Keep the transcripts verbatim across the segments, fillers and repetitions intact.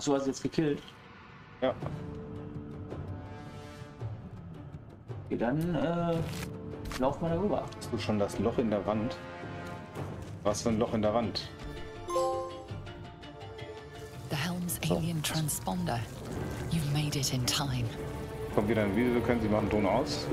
Achso, hast du jetzt gekillt? Ja. Okay, dann äh, lauf mal darüber. Hast du schon das Loch in der Wand? Was für ein Loch in der Wand? The Helm's Alien-Transponder. You made it in time. Kommt wieder ein Video, können Sie machen Ton aus.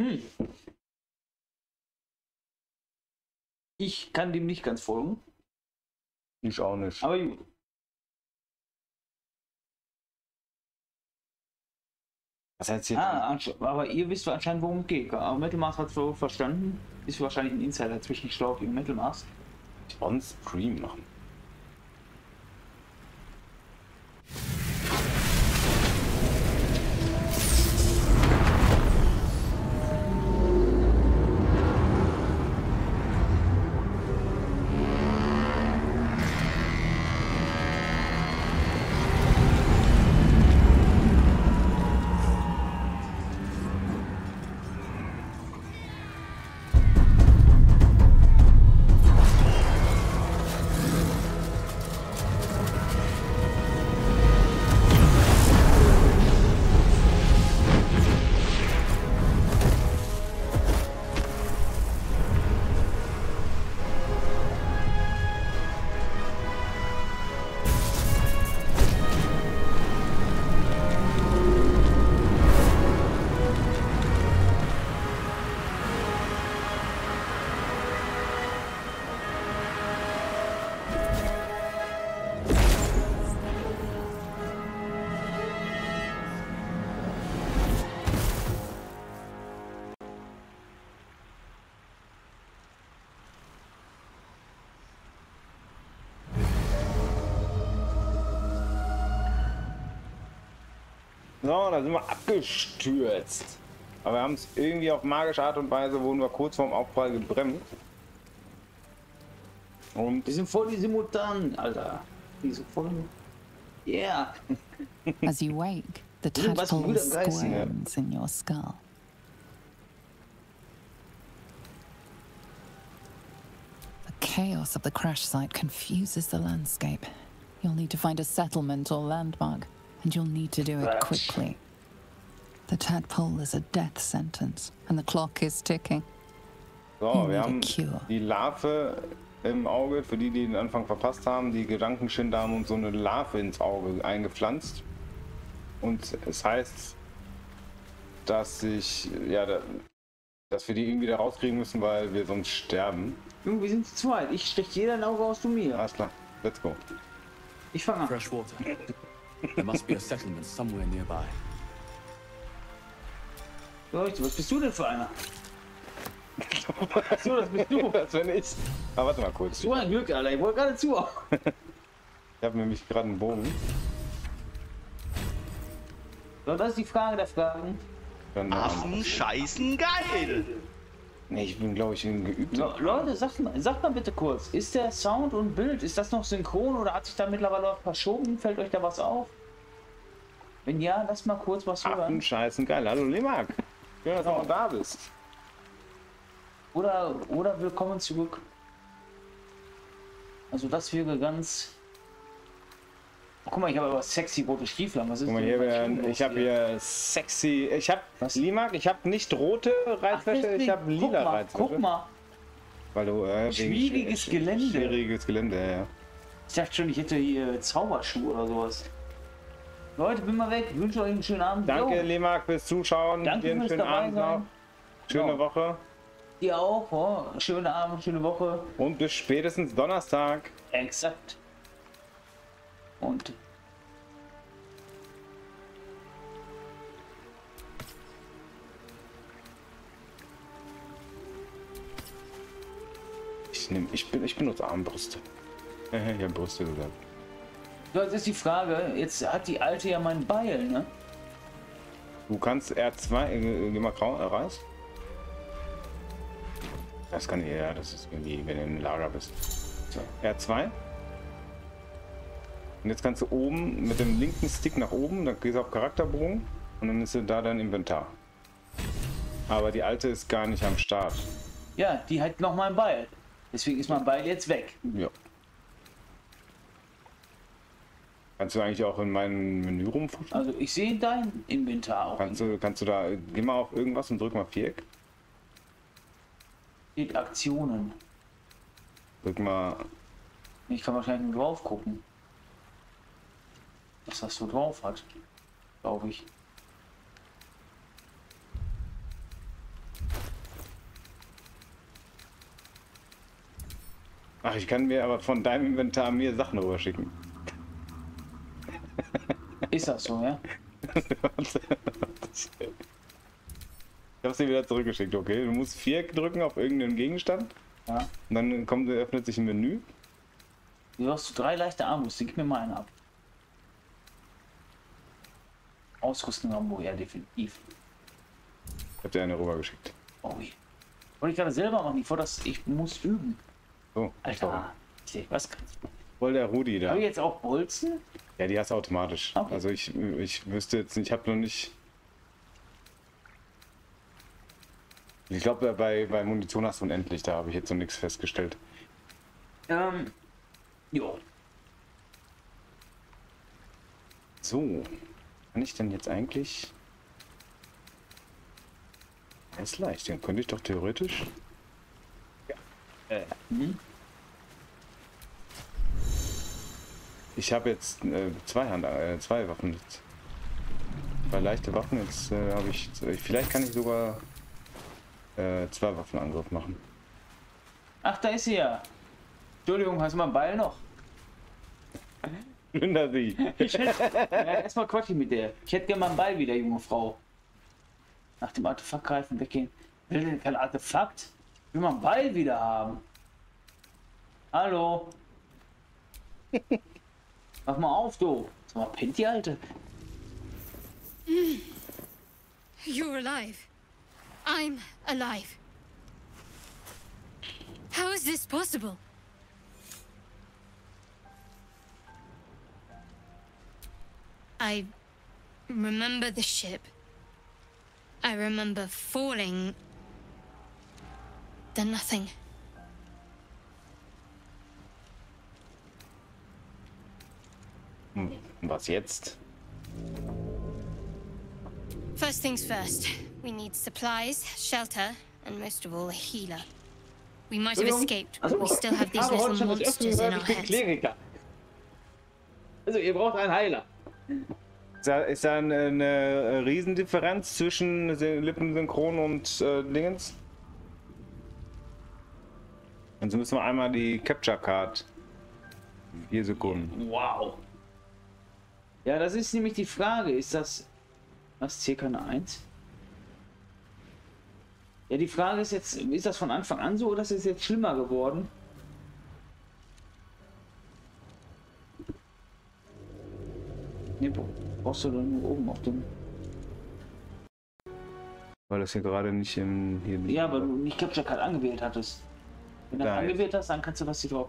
Hm. Ich kann dem nicht ganz folgen. Ich auch nicht. Aber gut. Was heißt hier? Ah, aber ihr wisst anscheinend, worum es geht. Aber Metal Mask hat es so verstanden. Ist wahrscheinlich ein Insider zwischen Schlauch und Metal Mask. On Stream machen. So, da sind wir abgestürzt. Aber wir haben es irgendwie auf magische Art und Weise, wurden wir kurz vorm Aufprall gebremst. Und wir sind voll die Simultanen, Alter. Die sind voll... Yeah. As you wake, the tadpole squirms in your skull. The chaos of the crash site confuses the landscape. You'll need to find a settlement or landmark. And you'll need to do it quickly. The tadpole is a death sentence, and the clock is ticking. So, wir haben die Larve im Auge, für die, die den Anfang verpasst haben. Die Gedankenschinder haben uns so eine Larve ins Auge eingepflanzt. Und es heißt, dass ich, ja, dass wir die irgendwie da rauskriegen müssen, weil wir sonst sterben. Junge, wir sind zu zweit. Ich stech jeder ein Auge aus, du mir. Alles klar, let's go. Ich fange an. Fresh water. There must be a settlement somewhere nearby. Leute, was bist du denn für einer? Achso, das bist du. Das bin ich. Aber warte mal kurz. So ein Glück, Alter. Ich wollte gerade zu. Ich habe nämlich gerade einen Bogen. So, das ist die Frage der Fragen. Affen scheißen geil! Ne, ich bin, glaube ich, ein geübter. Le Leute, sagt mal, sagt mal bitte kurz, ist der Sound und Bild, ist das noch synchron oder hat sich da mittlerweile was verschoben? Fällt euch da was auf? Wenn ja, lasst mal kurz was hören. Affen scheißen geil. Hallo Lemak. Schön, dass du auch da bist. Oder, oder willkommen zurück. Also das wäre ganz Oh, guck mal, ich habe aber sexy rote Stiefel. Was ist guck mal, hier werden, ich habe hier sexy. Ich habe Limak, ich habe nicht rote Reizwäsche, ich habe lila mal, Reizwäsche. Guck mal. Weil du, äh, schwieriges wegen, Gelände. Schwieriges Gelände, ja. Ich dachte schon, ich hätte hier Zauberschuh oder sowas. Leute, bin mal weg. Ich wünsche euch einen schönen Abend. Danke, Limak, fürs Zuschauen. Danke, einen schönen Abend noch. Schöne genau. Woche. Ihr auch. Oh. Schönen Abend, schöne Woche. Und bis spätestens Donnerstag. Exakt. Und ich nehme, ich bin, ich benutze Armbrüste. Ich habe Brüste gesagt. Das ist die Frage. Jetzt hat die Alte ja mein Beil, ne? Du kannst R zwei, geh mal raus. Das kann ich, ja, das ist irgendwie, wenn du im Lager bist. So, R zwei. Und jetzt kannst du oben mit dem linken Stick nach oben, dann gehst du auf Charakterbogen und dann ist du da dein Inventar. Aber die Alte ist gar nicht am Start. Ja, die hat noch mein Beil. Deswegen ist mein Beil jetzt weg. Ja. Kannst du eigentlich auch in meinem Menü rumfuschen? Also ich sehe dein Inventar auch. Kannst du, kannst du da, geh mal auf irgendwas und drück mal Viereck. Steht Aktionen. Drück mal. Ich kann wahrscheinlich nur drauf gucken. Was das so drauf hat, glaube ich. Ach, ich kann mir aber von deinem Inventar mir Sachen rüber schicken. Ist das so, ja? Ich habe sie wieder zurückgeschickt, okay? Du musst vier drücken auf irgendeinen Gegenstand. Ja. Und dann kommt, öffnet sich ein Menü. Du hast drei leichte Armbrüste, gib mir mal einen ab. Ausrüsten Rambo, ja definitiv. Ich hab dir eine rüber geschickt. Oh je. Wollte ich gerade selber machen, ich wollte das, ich muss üben. So, Alter, ich sehe, was kannst du? Voll der Rudi da. Habe ich jetzt auch Bolzen? Ja, die hast du automatisch. Okay. Also ich, ich wüsste jetzt nicht, ich habe noch nicht... Ich glaube, bei, bei Munition hast du unendlich, da habe ich jetzt noch nichts festgestellt. Ähm, jo. So. Kann ich denn jetzt eigentlich? Das ist leicht, dann könnte ich doch theoretisch. Ja. Äh. Mhm. Ich habe jetzt äh, zwei Hand, äh, zwei Waffen jetzt. Bei leichte Waffen jetzt äh, habe ich. Vielleicht kann ich sogar äh, zwei Waffenangriff machen. Ach, da ist sie ja. Entschuldigung, hast du mal einen Ball noch? Wunder sie. Ich hätte, ja, erstmal quatsch ich mit der. Ich hätte gerne mal einen Ball wieder, junge Frau. Nach dem Artefakt greifen, weggehen. Will denn kein Artefakt? Will man einen Ball wieder haben? Hallo? Mach mal auf, du. Sag mal, pennt die Alte. Mm. You're alive. I'm alive. How is this possible? I remember the ship. I remember falling. Then nothing. Was jetzt? First things first. We need supplies, shelter, and most of all a healer. We might have escaped, but we still have these little monsters in our heads. Also, ihr braucht einen Heiler. Da ist da eine, eine Riesendifferenz zwischen Lippensynchron und äh, Dingens. Und so müssen wir einmal die Capture Card. Vier Sekunden. Wow. Ja, das ist nämlich die Frage. Ist das. Was? C K eins? Ja, die Frage ist jetzt: Ist das von Anfang an so oder ist es jetzt schlimmer geworden? Ne, brauchst du dann nur oben auf dem. Weil das hier gerade nicht im. Hier ja, aber du nicht Capture Card angewählt hattest. Wenn du das angewählt hast, dann kannst du was hier drauf.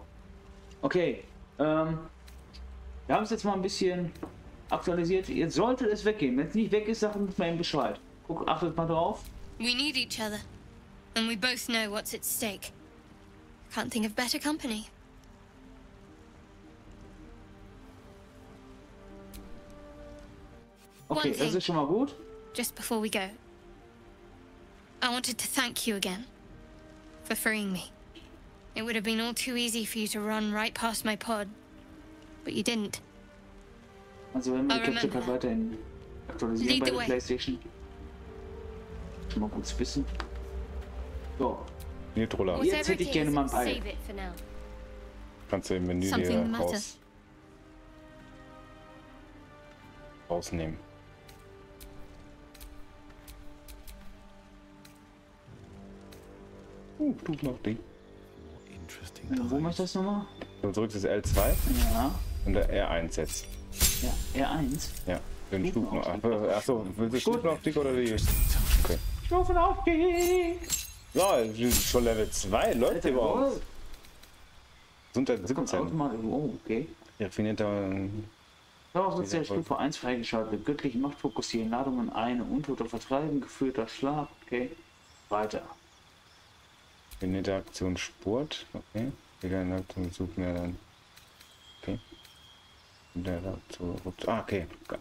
Okay. Ähm, wir haben es jetzt mal ein bisschen aktualisiert. Jetzt sollte es weggehen. Wenn es nicht weg ist, sagen wir ihm Bescheid. Guck, achtet mal drauf. We need each other. And we both know what's at stake. Can't think of better company. Okay, das ist schon mal gut. Just before we go, I wanted to thank you again for freeing me. It would have been all too easy for you to run right past my pod, but you didn't. Also wenn wir die Capture Card weiterhin aktualisieren bei der PlayStation. Schon mal gut zu wissen. So. Nitrola. Jetzt hätte ich gerne mal ein Ei. Kannst du im Menü hier raus... rausnehmen. Uh, tut noch Ding. Wo möchte ich das nochmal? So, zurück ist L zwei. Ja. Und der R eins jetzt. Ja, R eins? Ja, den Stufenaufstieg. Achso, willst du Stufenaufstieg oder die? Okay. Stufenaufstieg! Ja, schon Level zwei, läuft überhaupt. Gesundheit siebzehn. Oh, okay. Raffinierter. Darauf wird der Stufe eins freigeschaltet. Göttliche Macht fokussieren, Ladungen ein, Untote vertreiben, geführter Schlag. Okay, weiter. Raffinierter Aktion Sport. Okay. Regeln Aktion Zug mehr dann. Okay. Der dazu. Ah, okay, geil.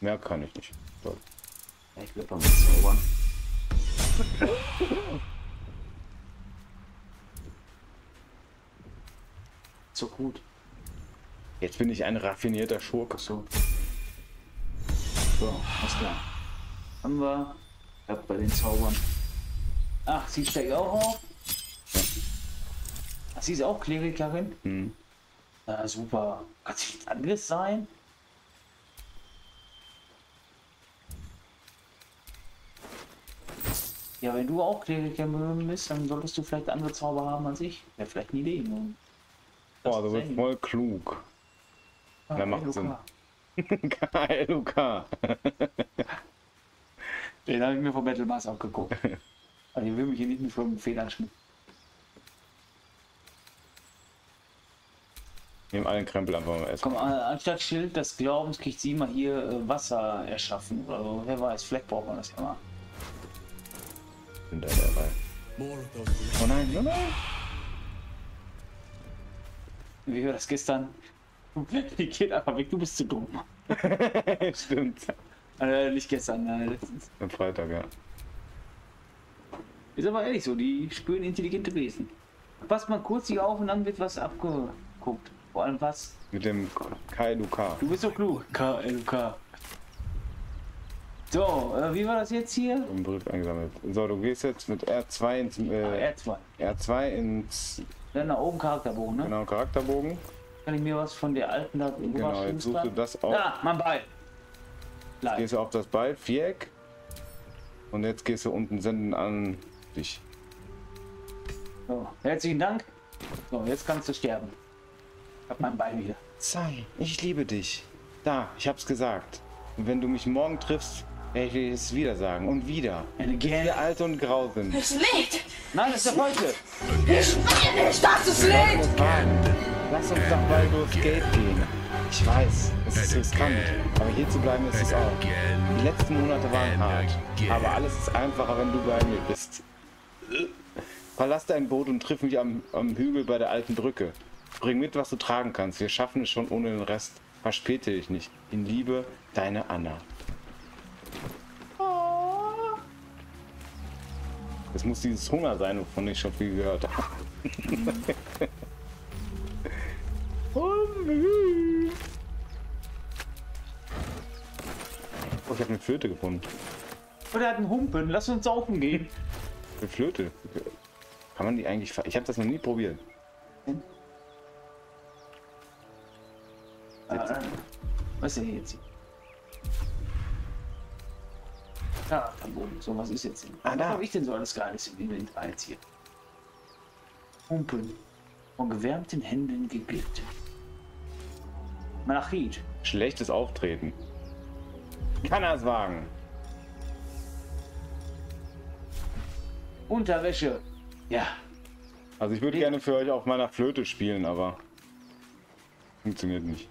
Mehr kann ich nicht. So. Ich glaube, man muss zaubern. So gut. Jetzt bin ich ein raffinierter Schurke. So, so alles klar. Haben wir. Ich hab bei den Zaubern. Ach, sie steigt auch auf. Ach, sie ist auch Klerikerin. Hm. Na super. Kann sie nichts anderes sein? Ja, wenn du auch Kleriker-Möwen bist, dann solltest du vielleicht andere Zauber haben als ich. Wäre vielleicht eine Idee. Boah, du bist voll klug. Ah, dann macht Sinn. K L K. Den habe ich mir vom Metal Mask abgeguckt. Also ich will mich hier nicht mit von Federn schmücken. Nehmen alle Krempel einfach mal essen. Komm, anstatt Schild des Glaubens kriegt sie mal hier äh, Wasser erschaffen. Also, wer weiß, vielleicht braucht man das ja mal. Da dabei. Oh nein, oh nein! Wie war das gestern? Die geht einfach weg, du bist zu dumm. Stimmt. Äh, nicht gestern, nein, letztens. Am Freitag, ja. Ist aber ehrlich so, die spüren intelligente Wesen. Passt mal kurz hier auf und dann wird was abgeguckt. Vor allem was? Mit dem K L K. Du bist so klug. K L K. So, äh, wie war das jetzt hier? Im Brief eingesammelt. So, du gehst jetzt mit R zwei ins... Äh, ah, R zwei. R zwei ins... Dann nach oben Charakterbogen, ne? Genau, Charakterbogen. Kann ich mir was von der alten da... Genau, jetzt suchst du das auf... Da, mein Ball! Jetzt gehst du auf das Ball, Viereck. Und jetzt gehst du unten senden an dich. So, herzlichen Dank. So, jetzt kannst du sterben. Ich hab meinen Ball wieder. Sei, ich liebe dich. Da, ich hab's gesagt. Und wenn du mich morgen triffst... Ich will es wieder sagen und wieder. Bis wir alt und grau sind. Es liegt! Nein, das ist ja heute! Ich will nicht, dass es liegt! Lass uns nach Baldur Gate gehen. Ich weiß, es ist riskant, aber hier zu bleiben ist es auch. Die letzten Monate waren hart, aber alles ist einfacher, wenn du bei mir bist. Verlass dein Boot und triff mich am, am Hügel bei der alten Brücke. Bring mit, was du tragen kannst. Wir schaffen es schon ohne den Rest. Verspäte dich nicht. In Liebe, deine Anna. Es muss dieses Hunger sein, wovon ich schon viel gehört habe. Oh, ich habe eine Flöte gefunden. Oh, der hat einen Humpen. Lass uns saufen gehen. Eine Flöte? Kann man die eigentlich... Ich habe das noch nie probiert. Ah, was ist denn jetzt? Ja, am Boden. So, was ist jetzt denn? Ah, da habe ich denn so alles gar nicht im Inventar jetzt hier. Humpen. Von gewärmten Händen geglitten. Malachit. Schlechtes Auftreten. Kann er's wagen. Unterwäsche. Ja. Also ich würde gerne für euch auf meiner Flöte spielen, aber funktioniert nicht.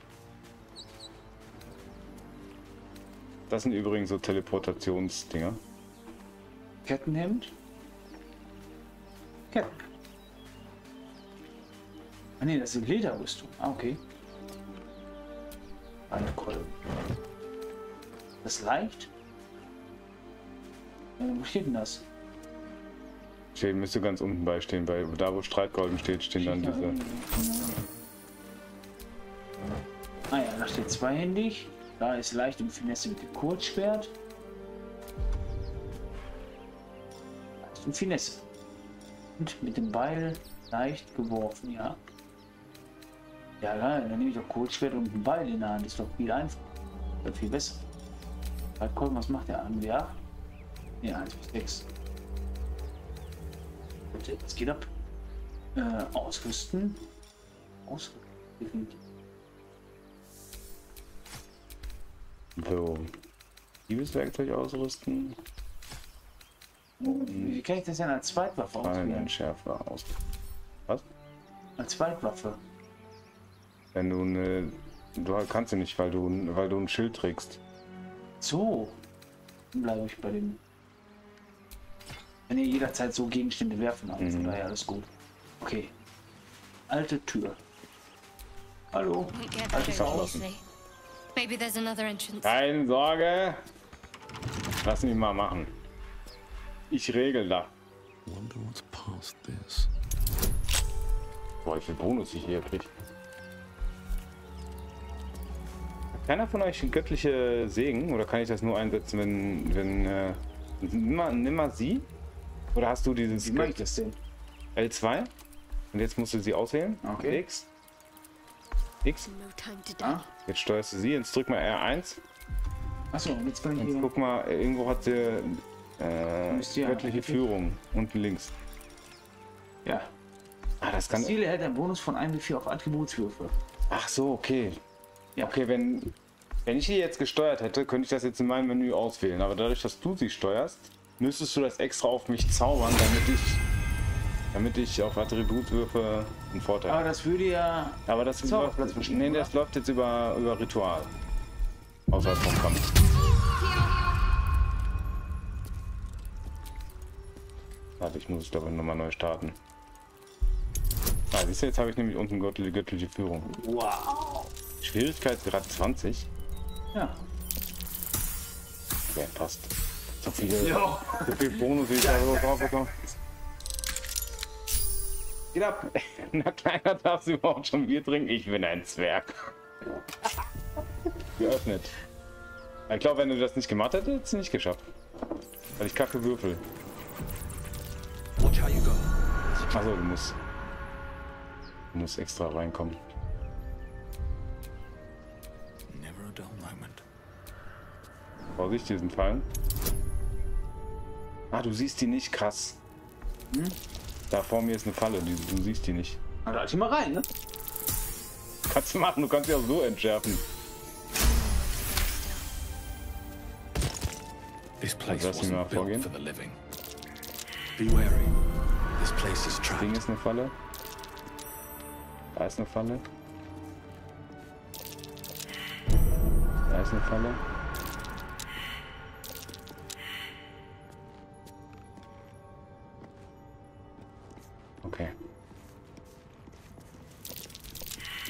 Das sind übrigens so Teleportationsdinger. Kettenhemd? Ketten. Ah ne, das sind Lederrüstung. Ah, okay. Eine Kolben. Das leicht? Ja, wo steht denn das? Steht, müsste ganz unten beistehen, weil da wo Streitkolben steht, stehen steht dann da diese. Unten. Ah ja, da steht zweihändig. Da ist leicht und Finesse mit dem Kurzschwert. Leicht und Finesse. Und mit dem Beil leicht geworfen, ja. Ja, geil, dann nehme ich doch Kurzschwert und ein Beil in der Hand. Ist doch viel einfacher. Wird viel besser. Streitkolben, was macht der an? Ja, nee, eins bis sechs. Jetzt geht ab. Äh, ausrüsten. Ausrüsten. So. Liebeswerkzeug ausrüsten. Und wie kann ich das denn als Zweitwaffe auswählen? Entschärfer aus. Was? Als Zweitwaffe. Wenn du eine. Du kannst sie nicht, weil du, weil du ein Schild trägst. So. Dann bleibe ich bei dem. Wenn ihr jederzeit so Gegenstände werfen, also mhm. daher alles gut. Okay. Alte Tür. Hallo. Keine Sorge. Lass mich mal machen. Ich regel da. Boah, wie viel Bonus ich hier kriege. Hat keiner von euch einen göttliche Segen? Oder kann ich das nur einsetzen, wenn... wenn äh, nimmer, nimmer sie? Oder hast du dieses... Wie mache ich das denn? L zwei. Und jetzt musst du sie auswählen. Okay. X. X. Ah. Jetzt steuerst du sie. Jetzt drück mal R eins. Achso, jetzt kann ich... Jetzt guck mal, irgendwo hat sie äh, göttliche ja, Führung. Unten links. Ja. Ah, das kann... Ziele erhält einen Bonus von eins bis vier auf Attributswürfe. Ach so, okay. Ja. Okay, wenn... Wenn ich die jetzt gesteuert hätte, könnte ich das jetzt in meinem Menü auswählen. Aber dadurch, dass du sie steuerst, müsstest du das extra auf mich zaubern, damit ich, damit ich auf Attributwürfe einen Vorteil habe. Aber das würde ja... Aber das läuft, nee, das läuft jetzt über, über Ritual. Außerhalb vom Kampf. Warte, ich muss glaube ich nochmal neu starten. Ah, siehst du, jetzt habe ich nämlich unten göttliche, göttliche Führung. Wow. Schwierigkeitsgrad zwanzig. Ja. Ja, passt. So viel, ja. So viel Bonus, wie ich da so drauf bekomme. Geht ab! Na, Kleiner, darfst du überhaupt schon Bier trinken? Ich bin ein Zwerg. Geöffnet. Ich glaube, wenn du das nicht gemacht hättest, hättest du es nicht geschafft. Weil ich kacke würfel. Achso, du musst... Du musst extra reinkommen. Vorsicht, diesen Fallen. Ah, du siehst die nicht, krass. Hm? Da vor mir ist eine Falle, die, du siehst die nicht. Na, da ich mal rein, ne? Kannst du machen, du kannst sie auch so entschärfen. This place also, lass mal vorgehen. This place is das Ding ist eine Falle. Da ist eine Falle. Da ist eine Falle. Okay.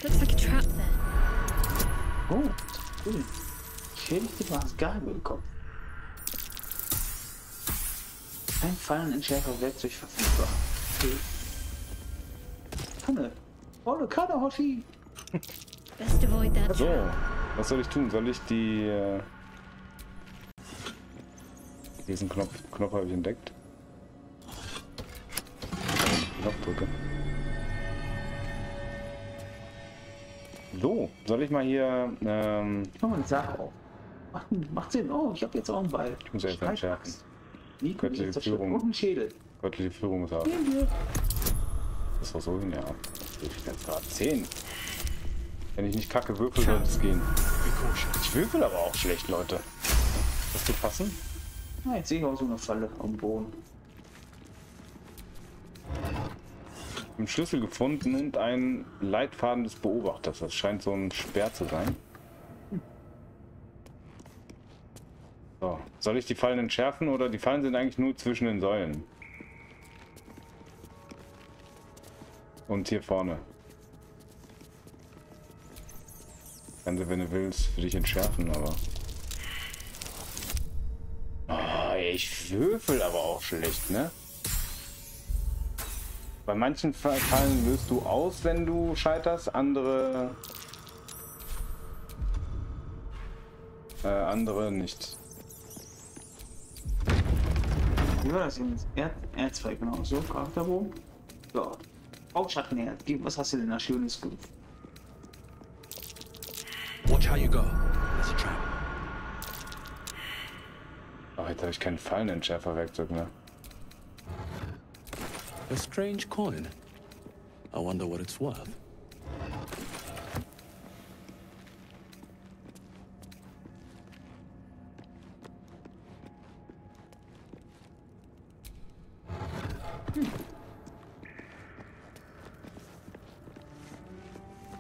Looks like a trap there. Oh, cool. Ich hätte was Gabel bekommen. Ein Fallen in schärfer Werkzeug verfügbar. Okay. Kanne. Oh, eine Kanne, Hoshi. So, was soll ich tun? Soll ich die... Äh... Diesen Knopf, Knopf habe ich entdeckt. Knopfdrücke. So, soll ich mal hier... Ähm... Ich mach mal eine Sache auf. Macht, macht Sinn. Oh, ich hab jetzt auch einen Ball. Ich muss erst entschärfen. Göttliche Führung. Und einen Schädel. Göttliche Führung muss haben. Das war so hin, ja. zehn. Wenn ich nicht kacke würfel, sollte es gehen. Ich würfel aber auch schlecht, Leute. Das wird passen? Na, jetzt sehe ich auch so eine Falle am Boden. Im Schlüssel gefunden und ein Leitfaden des Beobachters. Das scheint so ein Sperr zu sein. So. Soll ich die Fallen entschärfen oder die Fallen sind eigentlich nur zwischen den Säulen? Und hier vorne. Kannst du, wenn du willst, für dich entschärfen, aber... ich würfel aber auch schlecht, ne? Bei manchen Fallen wirst du aus, wenn du scheiterst, andere... Äh, andere nicht. Wie war das jetzt? R zwei, genau. So, Charakterbogen. So. Auch Schattenherz. Was hast du denn da schönes Gut? Watch how you go. That's a trap. Ach, jetzt habe ich keinen Fallenentschärfer-Werkzeug mehr. A strange coin. I wonder what it's worth.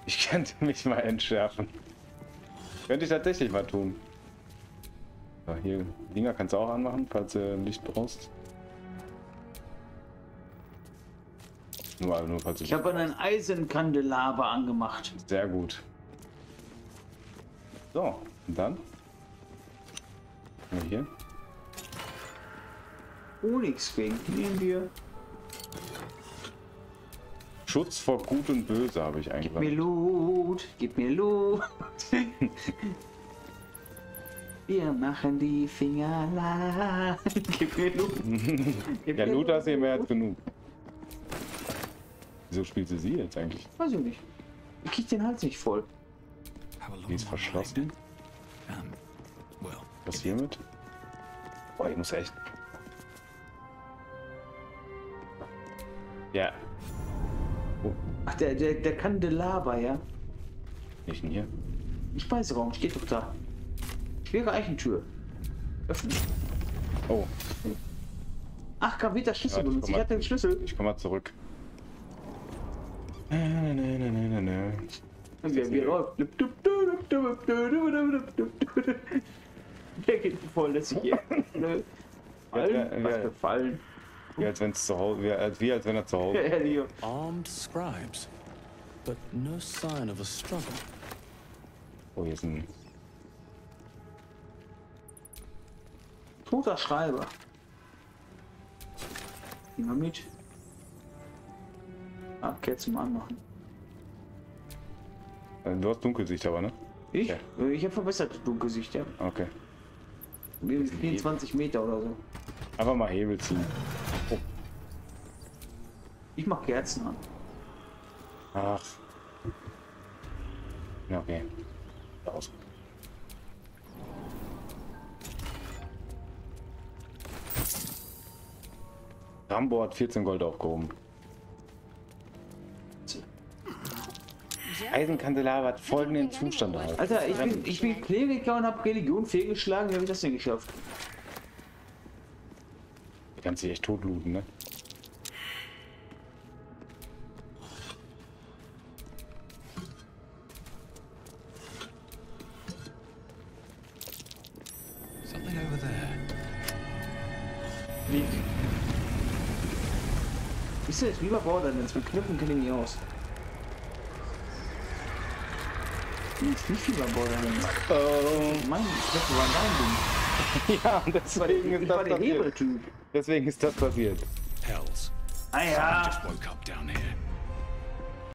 Ich könnte mich mal entschärfen. Könnte ich tatsächlich mal tun. So, hier, Dinger kannst du auch anmachen, falls du Licht brauchst. Nur, nur falls du ich habe einen Eisenkandelaber angemacht. Sehr gut. So, und dann? Und hier. Onyx-Fägen nehmen wir. Schutz vor Gut und Böse habe ich eigentlich. Gib mir Loot, gib mir Loot. Wir machen die Finger lang. Gib mir Loot. Gib ja, mir Loot hast du mehr als genug. Wieso spielt sie sie jetzt eigentlich? Weiß ich nicht. Ich krieg den Hals nicht voll. Die ist verschlossen. Was hiermit? Boah, ich muss echt. Ja. Yeah. Oh. Ach, der, der, der Kandelaber, ja? Nicht hier. Ich weiß Raum, steht doch da. Schwere Eichentür. Öffnen. Oh. Ach, kam wieder Schlüssel ja, benutzt. Ich, ich hatte den Schlüssel. Ich komme mal zurück. Nein, nein, nein, nein, nein, nein. Wie, wie läuft? Der geht voll, dass ich hier. Fallen? Was für Fallen? Wie als wenn es zu Hause, wie als, wie als wenn er zu Hause. Armed scribes, but no sign of a struggle. Oh, hier ist ein toter Schreiber. Gehen wir mit. Ah, okay, zum Anmachen. Du hast Dunkelsicht aber, ne? Ich? Ja. Ich habe verbesserte Dunkelsicht, ja. Okay. vierundzwanzig Meter oder so. Einfach mal Hebel ziehen. Oh. Ich mach Kerzen an. Ach. Ja, okay. Raus. Rambo hat vierzehn Gold aufgehoben. Eisenkandelaber hat folgenden Zustand erhalten. Alter, ich bin, ich bin Kleriker und habe Religion fehlgeschlagen. Wie habe ich das denn geschafft? Du kannst dich echt totlooten, ne? Something over there. Liegt. Ist jetzt lieber Borderlands, mit Knüppeln kenne ich mich aus. Ist nicht lieber Borderlands. Oh. Mein Knüppel war dein Ding. Ja, und deswegen ist das war der Hebeltyp. Deswegen ist das passiert. Hells. I just woke up down here.